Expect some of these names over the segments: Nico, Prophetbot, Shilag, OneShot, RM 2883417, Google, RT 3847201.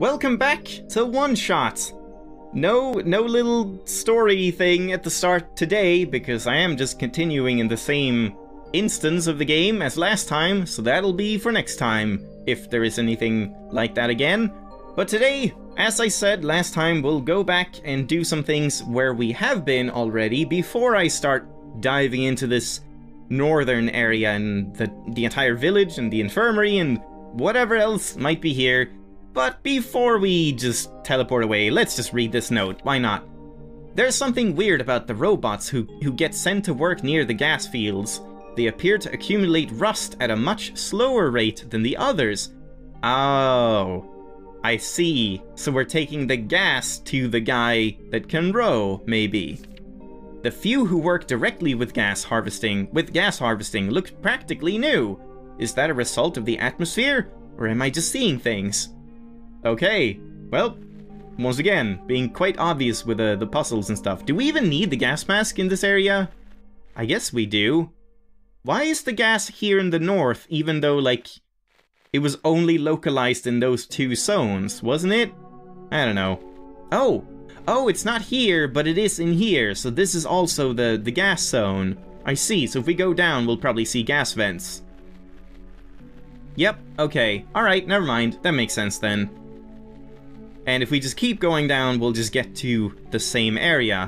Welcome back to OneShot! No little story thing at the start today, because I am just continuing in the same instance of the game as last time, so that'll be for next time, if there is anything like that again. But today, as I said last time, we'll go back and do some things where we have been already before I start diving into this northern area and the entire village and the infirmary and whatever else might be here. But before we just teleport away, let's just read this note, why not? There's something weird about the robots who get sent to work near the gas fields. They appear to accumulate rust at a much slower rate than the others. Oh, I see. So we're taking the gas to the guy that can row, maybe. The few who work directly with gas harvesting look practically new. Is that a result of the atmosphere, or am I just seeing things? Okay, well, once again, being quite obvious with the puzzles and stuff. Do we even need the gas mask in this area? I guess we do. Why is the gas here in the north, even though, like, it was only localized in those two zones, wasn't it? I don't know. Oh, it's not here, but it is in here, so this is also the gas zone. I see, so if we go down, we'll probably see gas vents. Yep, okay. Alright, never mind. That makes sense then. And if we just keep going down, we'll just get to the same area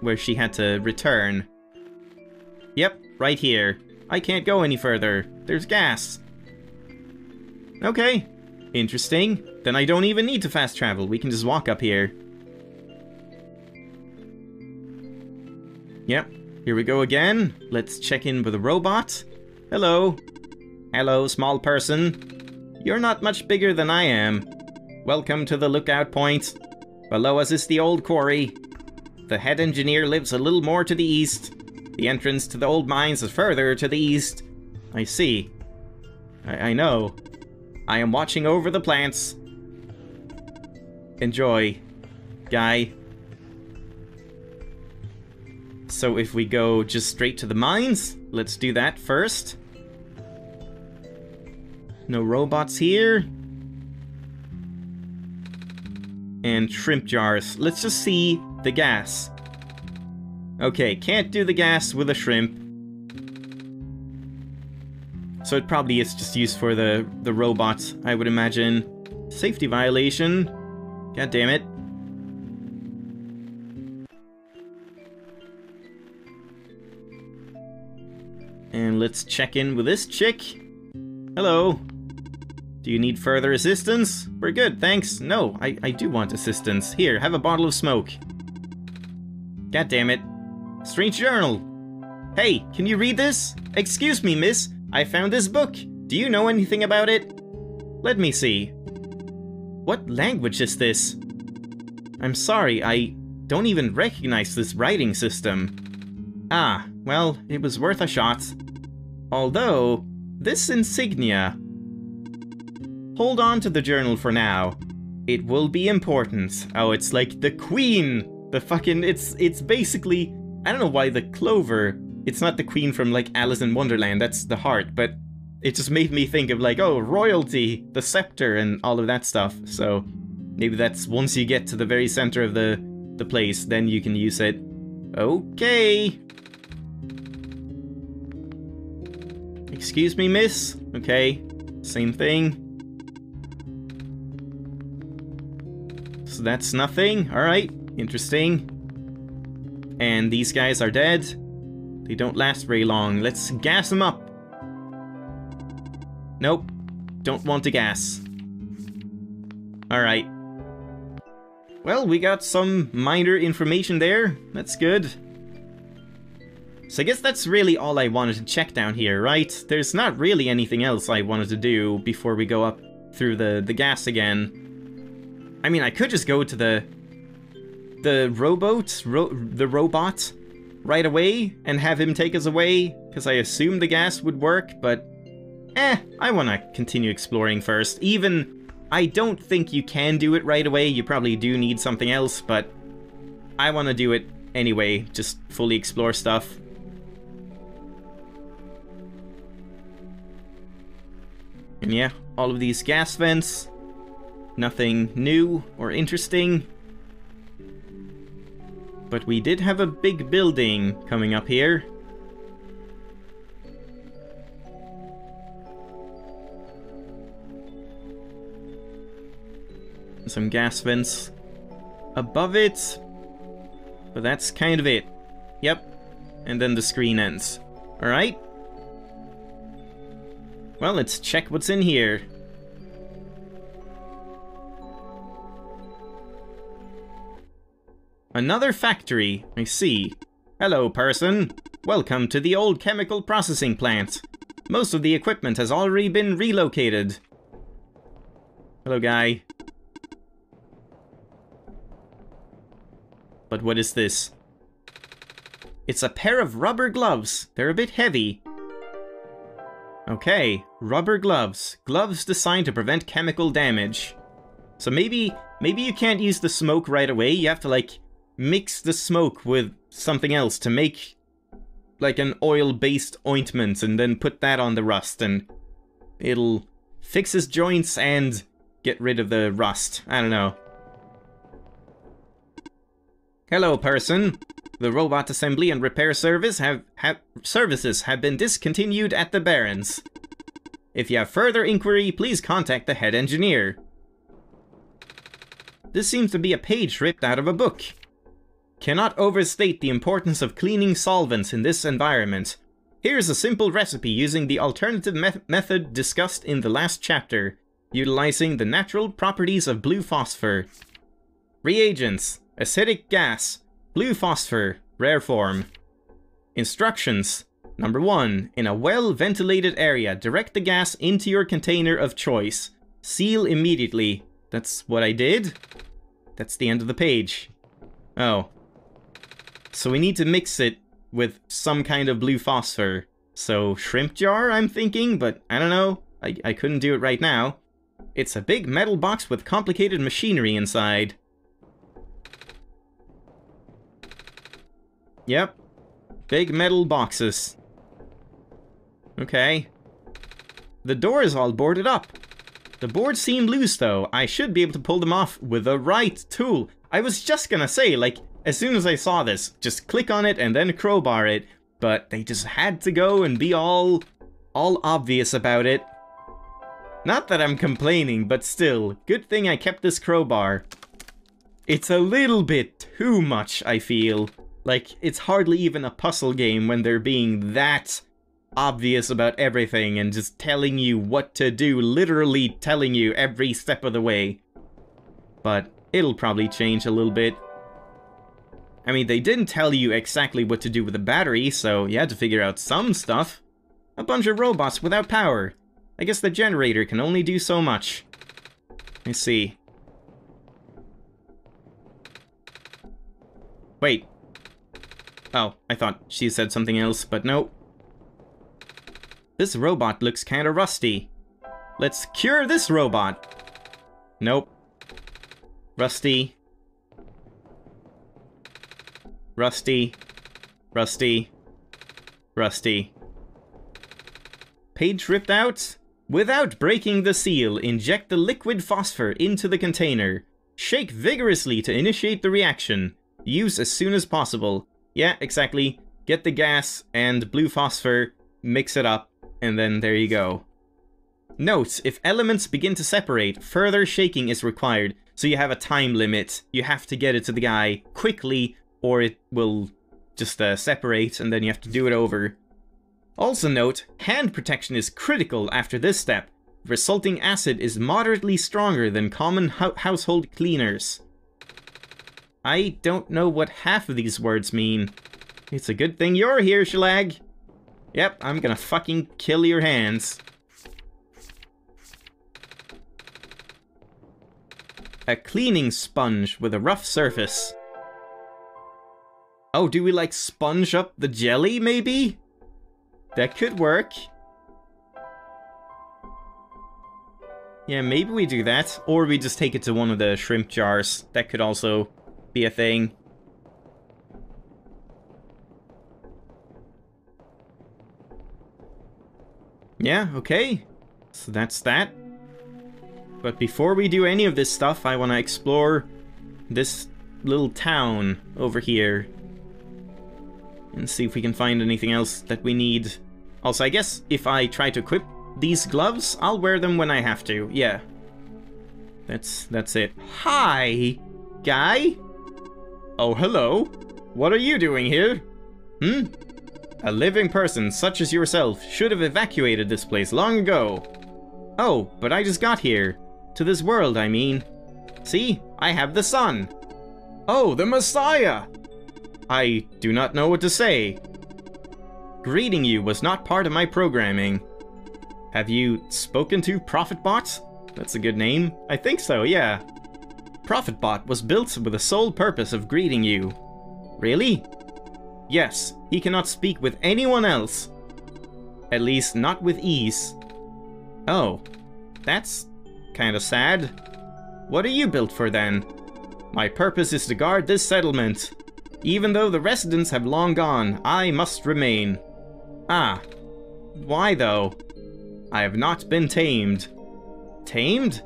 where she had to return. Yep, right here. I can't go any further. There's gas. Okay. Interesting. Then I don't even need to fast travel. We can just walk up here. Yep. Here we go again. Let's check in with a robot. Hello. Hello, small person. You're not much bigger than I am. Welcome to the lookout point. Below us is the old quarry. The head engineer lives a little more to the east. The entrance to the old mines is further to the east. I see. I know. I am watching over the plants. Enjoy, guy. So if we go just straight to the mines, let's do that first. No robots here. And shrimp jars. Let's just see the gas. Okay, can't do the gas with a shrimp. So it probably is just used for the robots, I would imagine. Safety violation. God damn it. And let's check in with this chick. Hello. Do you need further assistance? We're good, thanks. No, I do want assistance. Here, have a bottle of smoke. God damn it. Strange journal. Hey, can you read this? Excuse me, miss. I found this book. Do you know anything about it? Let me see. What language is this? I'm sorry, I don't even recognize this writing system. Ah, well, it was worth a shot. Although, this insignia... Hold on to the journal for now. It will be important. Oh, it's like the queen. The fucking, it's basically, I don't know why the clover, it's not the queen from like Alice in Wonderland, that's the heart, but it just made me think of like, oh, royalty, the scepter and all of that stuff. So maybe that's once you get to the very center of the place, then you can use it. Okay. Excuse me, miss. Okay, same thing. So that's nothing. Alright, interesting. And these guys are dead. They don't last very long. Let's gas them up. Nope. Don't want to gas. Alright. Well, we got some minor information there. That's good. So I guess that's really all I wanted to check down here, right? There's not really anything else I wanted to do before we go up through the gas again. I mean, I could just go to the robot right away and have him take us away, because I assumed the gas would work, but I want to continue exploring first. Even, I don't think you can do it right away, you probably do need something else, but I want to do it anyway, just fully explore stuff. And yeah, all of these gas vents. Nothing new or interesting. But we did have a big building coming up here. Some gas vents above it. But that's kind of it. Yep. And then the screen ends. Alright. Well, let's check what's in here. Another factory, I see. Hello, person. Welcome to the old chemical processing plant. Most of the equipment has already been relocated. Hello, guy. But what is this? It's a pair of rubber gloves. They're a bit heavy. Okay, rubber gloves. Gloves designed to prevent chemical damage. So maybe you can't use the smoke right away. You have to, like, mix the smoke with something else to make, like, an oil-based ointment, and then put that on the rust, and it'll fix his joints and get rid of the rust. I don't know. Hello, person. The robot assembly and repair service services have been discontinued at the Barrens. If you have further inquiry, please contact the head engineer. This seems to be a page ripped out of a book. Cannot overstate the importance of cleaning solvents in this environment. Here's a simple recipe using the alternative method discussed in the last chapter, utilizing the natural properties of blue phosphor. Reagents: acidic gas. Blue phosphor, rare form. Instructions. Number 1. In a well-ventilated area, direct the gas into your container of choice. Seal immediately. That's what I did? That's the end of the page. Oh. So we need to mix it with some kind of blue phosphor. So shrimp jar, I'm thinking, but I don't know. I couldn't do it right now. It's a big metal box with complicated machinery inside. Yep. Big metal boxes. Okay. The door is all boarded up. The boards seem loose, though. I should be able to pull them off with the right tool. I was just gonna say, like, as soon as I saw this, just click on it and then crowbar it. But they just had to go and be all obvious about it. Not that I'm complaining, but still. Good thing I kept this crowbar. It's a little bit too much, I feel. Like, it's hardly even a puzzle game when they're being that obvious about everything and just telling you what to do, literally telling you every step of the way. But it'll probably change a little bit. I mean, they didn't tell you exactly what to do with the battery, so you had to figure out some stuff. A bunch of robots without power. I guess the generator can only do so much. I see. Wait. Oh, I thought she said something else, but no. This robot looks kinda rusty. Let's cure this robot! Nope. Rusty. Rusty. Rusty. Rusty. Page ripped out? Without breaking the seal, inject the liquid phosphor into the container. Shake vigorously to initiate the reaction. Use as soon as possible. Yeah, exactly. Get the gas and blue phosphor, mix it up, and then there you go. Note, if elements begin to separate, further shaking is required, so you have a time limit. You have to get it to the guy quickly, or it will just separate, and then you have to do it over. Also note, hand protection is critical after this step. Resulting acid is moderately stronger than common household cleaners. I don't know what half of these words mean. It's a good thing you're here, Shilag. Yep, I'm gonna fucking kill your hands. A cleaning sponge with a rough surface. Oh, do we, like, sponge up the jelly, maybe? That could work. Yeah, maybe we do that. Or we just take it to one of the shrimp jars. That could also be a thing. Yeah, okay. So that's that. But before we do any of this stuff, I want to explore this little town over here and see if we can find anything else that we need. Also, I guess if I try to equip these gloves, I'll wear them when I have to. Yeah. That's it. Hi, guy. Oh, hello. What are you doing here? Hmm? A living person, such as yourself, should have evacuated this place long ago. Oh, but I just got here. To this world, I mean. See? I have the sun. Oh, the Messiah! I do not know what to say. Greeting you was not part of my programming. Have you spoken to Prophetbot? That's a good name. I think so, yeah. Prophetbot was built with the sole purpose of greeting you. Really? Yes, he cannot speak with anyone else. At least not with ease. Oh, that's kind of sad. What are you built for then? My purpose is to guard this settlement. Even though the residents have long gone, I must remain. Ah, why though? I have not been tamed. Tamed?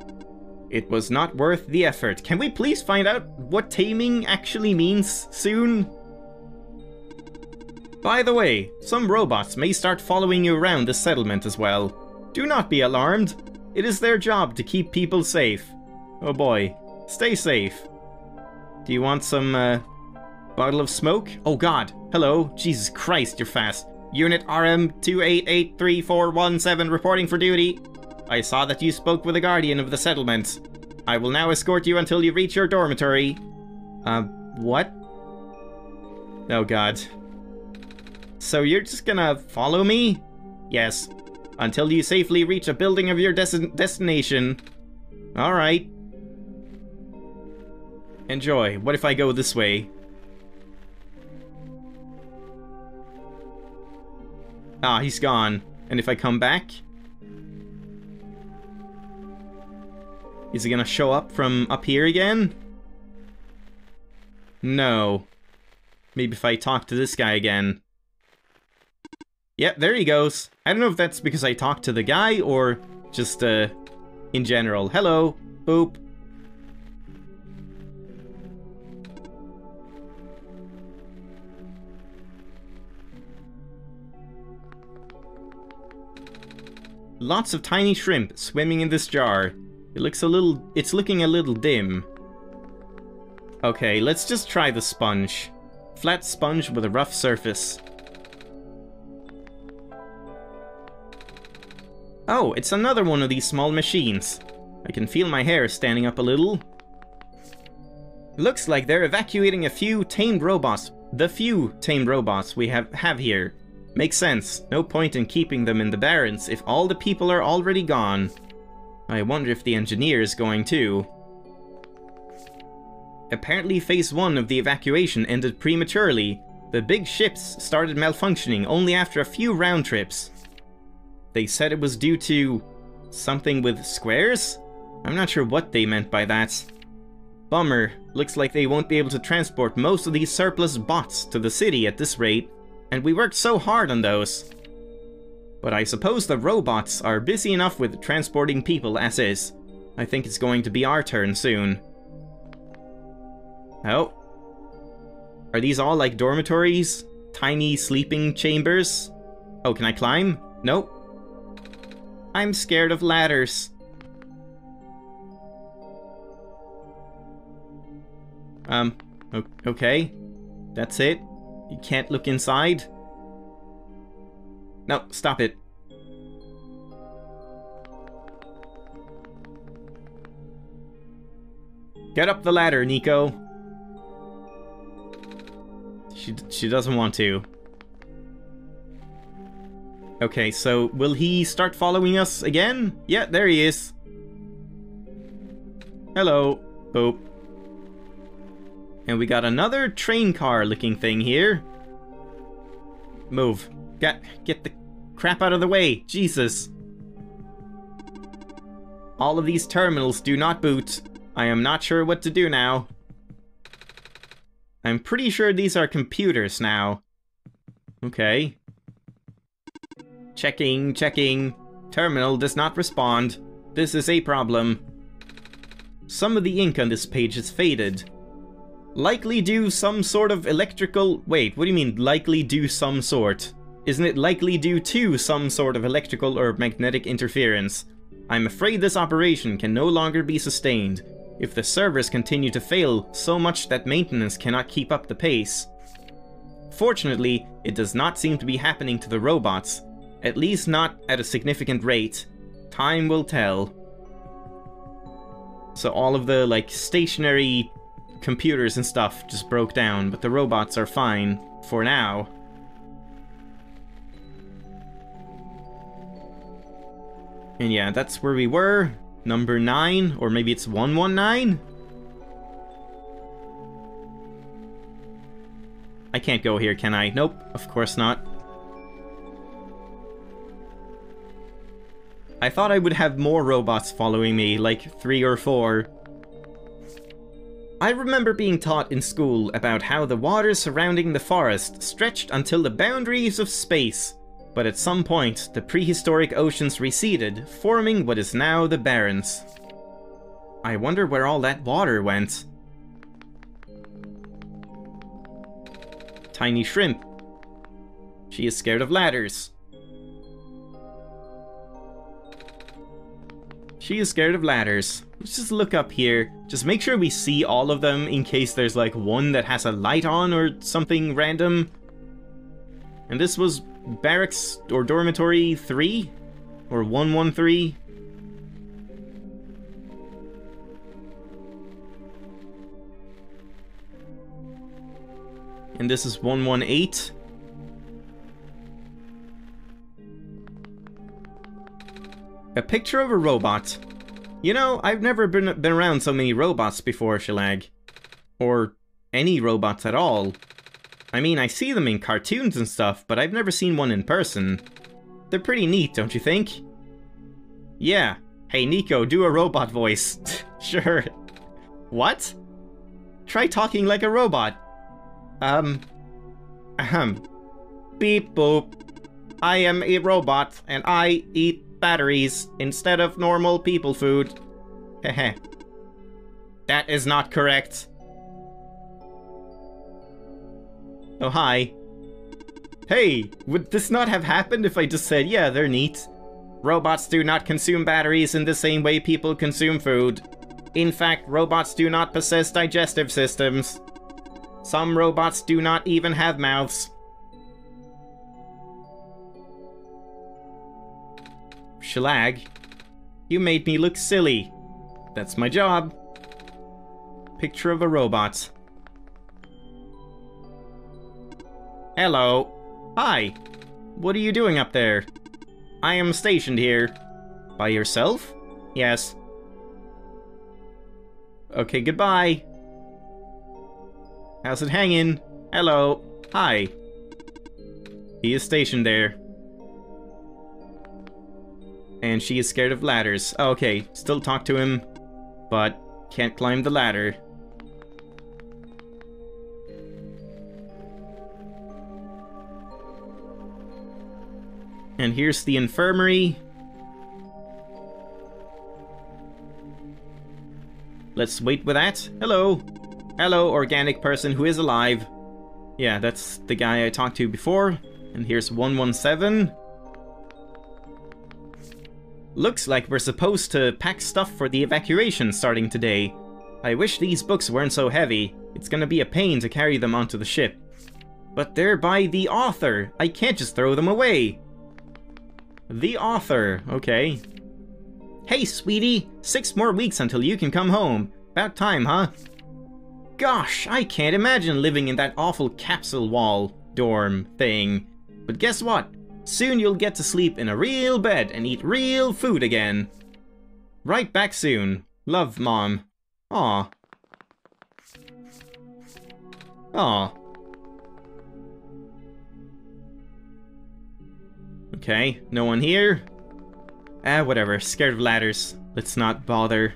It was not worth the effort. Can we please find out what taming actually means soon? By the way, some robots may start following you around this settlement as well. Do not be alarmed. It is their job to keep people safe. Oh boy. Stay safe. Do you want some, bottle of smoke? Oh god. Hello. Jesus Christ, you're fast. Unit RM 2883417 reporting for duty. I saw that you spoke with the guardian of the settlement. I will now escort you until you reach your dormitory. What? Oh god. So you're just gonna follow me? Yes. Until you safely reach a building of your destination. Alright. Enjoy. What if I go this way? Ah, he's gone. And if I come back? Is he gonna show up from up here again? No. Maybe if I talk to this guy again. Yep, there he goes. I don't know if that's because I talked to the guy or just, in general. Hello. Boop. Lots of tiny shrimp swimming in this jar. It looks a little... it's looking a little dim. Okay, let's just try the sponge. Flat sponge with a rough surface. Oh, it's another one of these small machines. I can feel my hair standing up a little. Looks like they're evacuating a few tamed robots. The few tamed robots we have here. Makes sense. No point in keeping them in the barrens if all the people are already gone. I wonder if the engineer is going too. Apparently phase 1 of the evacuation ended prematurely. The big ships started malfunctioning only after a few round trips. They said it was due to... something with squares? I'm not sure what they meant by that. Bummer. Looks like they won't be able to transport most of these surplus bots to the city at this rate. And we worked so hard on those. But I suppose the robots are busy enough with transporting people as is. I think it's going to be our turn soon. Oh. Are these all like dormitories? Tiny sleeping chambers? Oh, can I climb? Nope. I'm scared of ladders. Okay. That's it. You can't look inside? No, stop it. Get up the ladder, Nico. She doesn't want to. Okay, so will he start following us again? Yeah, there he is. Hello. Oh. And we got another train car looking thing here. Move. Get the crap out of the way. Jesus. All of these terminals do not boot. I am not sure what to do now. I'm pretty sure these are computers now. Okay. Checking. Terminal does not respond. This is a problem. some of the ink on this page has faded. Likely do some sort of electrical... Wait, what do you mean likely do some sort? Isn't it likely due to some sort of electrical or magnetic interference? I'm afraid this operation can no longer be sustained. If the servers continue to fail so much that maintenance cannot keep up the pace. Fortunately, it does not seem to be happening to the robots. At least not at a significant rate. Time will tell. So all of the, like, stationary computers and stuff just broke down, but the robots are fine for now. And yeah, that's where we were. Number 9, or maybe it's 119? I can't go here, can I? Nope, of course not. I thought I would have more robots following me, like 3 or 4. I remember being taught in school about how the waters surrounding the forest stretched until the boundaries of space. But at some point, the prehistoric oceans receded, forming what is now the Barrens. I wonder where all that water went. Tiny shrimp. She is scared of ladders. She is scared of ladders. Let's just look up here. Just make sure we see all of them in case there's like one that has a light on or something random. And this was Barracks or Dormitory 3? Or 113? And this is 118. A picture of a robot. You know, I've never been around so many robots before, Shilag. Or any robots at all. I mean, I see them in cartoons and stuff, but I've never seen one in person. They're pretty neat, don't you think? Yeah. Hey, Nico, do a robot voice. Sure. What? Try talking like a robot. Ahem. Beep boop. I am a robot, and I eat batteries instead of normal people food. Heh. That is not correct. Oh, hi. Hey, would this not have happened if I just said, yeah, they're neat? Robots do not consume batteries in the same way people consume food. In fact, robots do not possess digestive systems. Some robots do not even have mouths. Shilag, you made me look silly. That's my job. Picture of a robot. Hello. Hi. What are you doing up there? I am stationed here. By yourself? Yes. Okay, goodbye. How's it hanging? Hello. Hi. He is stationed there. And she is scared of ladders. Oh, okay, still talk to him, but can't climb the ladder. And here's the infirmary. Let's wait with that. Hello. Hello, organic person who is alive. Yeah, that's the guy I talked to before. And here's 117. Looks like we're supposed to pack stuff for the evacuation starting today. I wish these books weren't so heavy. It's gonna be a pain to carry them onto the ship. But they're by the author. I can't just throw them away. The author, okay. Hey, sweetie! 6 more weeks until you can come home. About time, huh? Gosh, I can't imagine living in that awful capsule wall dorm thing. But guess what? Soon you'll get to sleep in a real bed and eat real food again. Right back soon. Love, Mom. Aw. Aw. Okay, no one here. Ah, whatever. Scared of ladders. Let's not bother.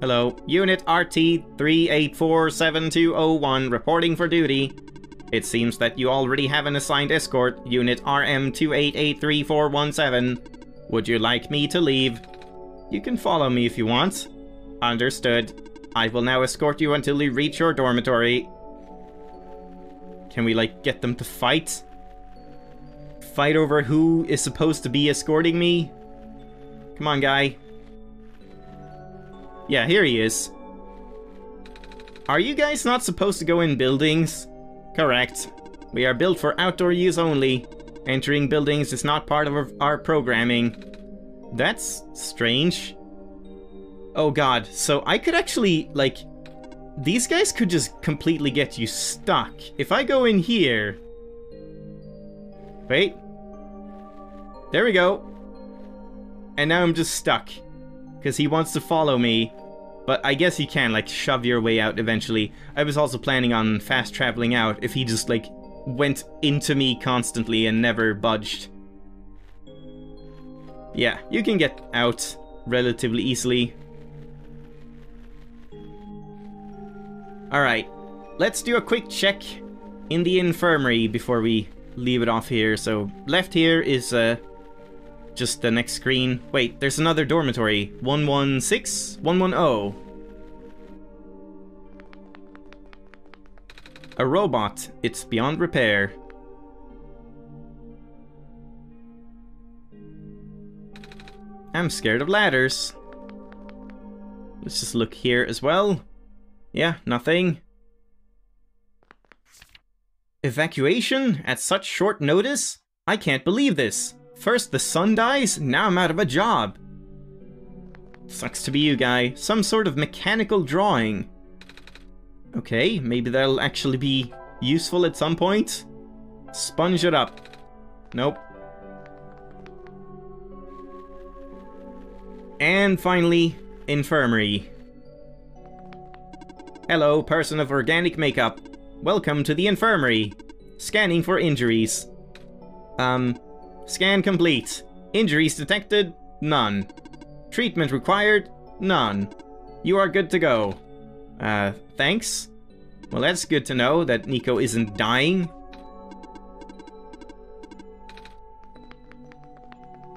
Hello. Unit RT 3847201 reporting for duty. It seems that you already have an assigned escort, Unit RM 2883417. Would you like me to leave? You can follow me if you want. Understood. I will now escort you until you reach your dormitory. Can we, like, get them to fight? Fight over who is supposed to be escorting me? Come on, guy. Yeah, here he is. Are you guys not supposed to go in buildings? Correct. We are built for outdoor use only. Entering buildings is not part of our programming. That's strange. Oh god, so I could actually, like... These guys could just completely get you stuck. If I go in here... Wait. There we go. And now I'm just stuck. Because he wants to follow me. But I guess he can, like, shove your way out eventually. I was also planning on fast traveling out if he just, like, went into me constantly and never budged. Yeah, you can get out relatively easily. Alright, let's do a quick check in the infirmary before we leave it off here. So, left here is just the next screen. Wait, there's another dormitory. 116? 110. A robot. It's beyond repair. I'm scared of ladders. Let's just look here as well. Yeah, nothing. Evacuation at such short notice? I can't believe this. First the sun dies, now I'm out of a job. Sucks to be you, guy. Some sort of mechanical drawing. Okay, maybe that'll actually be useful at some point. Sponge it up. Nope. And finally, infirmary. Hello, person of organic makeup. Welcome to the infirmary. Scanning for injuries. Scan complete. Injuries detected? None. Treatment required? None. You are good to go. Thanks. Well, that's good to know that Nico isn't dying.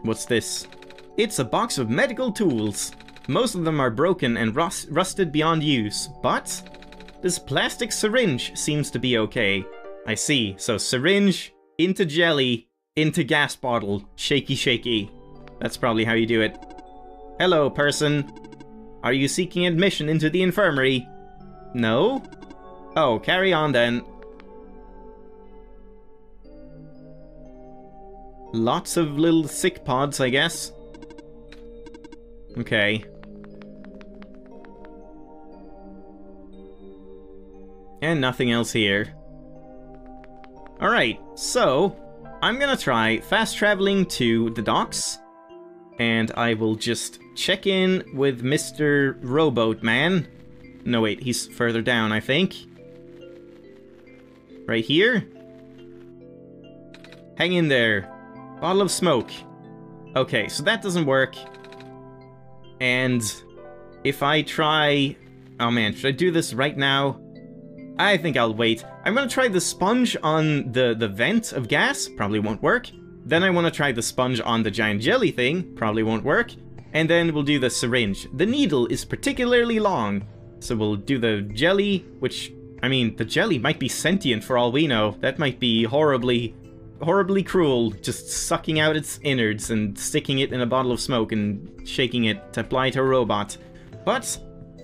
What's this? It's a box of medical tools. Most of them are broken and rusted beyond use, but this plastic syringe seems to be okay. I see. So syringe into jelly into gas bottle. Shaky, shaky. That's probably how you do it. Hello, person. Are you seeking admission into the infirmary? No? Oh, carry on then. Lots of little sick pods, I guess. Okay. And nothing else here. Alright, so I'm gonna try fast traveling to the docks. And I will just check in with Mr. Rowboat Man. No, wait, he's further down, I think. Right here? Hang in there. Bottle of smoke. Okay, so that doesn't work. And if I try... Oh man, should I do this right now? I think I'll wait. I'm gonna try the sponge on the vent of gas. Probably won't work. Then I want to try the sponge on the giant jelly thing. Probably won't work. And then we'll do the syringe. The needle is particularly long. So we'll do the jelly, which... I mean, the jelly might be sentient for all we know. That might be horribly, horribly cruel. Just sucking out its innards and sticking it in a bottle of smoke and shaking it to apply to a robot. But,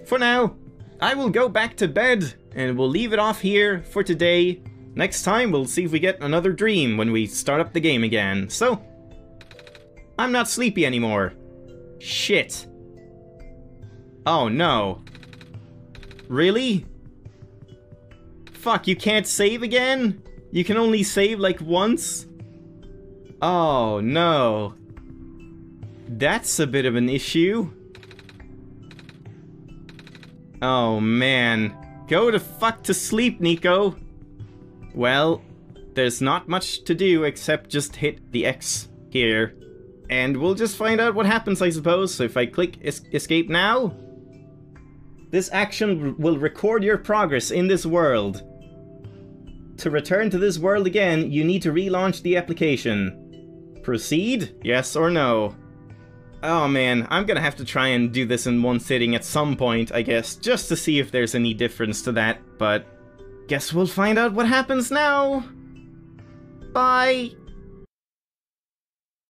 for now, I will go back to bed. And we'll leave it off here for today. Next time, we'll see if we get another dream when we start up the game again. So, I'm not sleepy anymore. Shit. Oh, no. Really? Fuck, you can't save again? You can only save, like, once? Oh, no. That's a bit of an issue. Oh, man. Go the fuck to sleep, Nico. Well, there's not much to do except just hit the X here. And we'll just find out what happens, I suppose. So if I click escape now... This action will record your progress in this world. To return to this world again, you need to relaunch the application. Proceed? Yes or no? Oh man, I'm gonna have to try and do this in one sitting at some point, I guess, just to see if there's any difference to that, but guess we'll find out what happens now. Bye!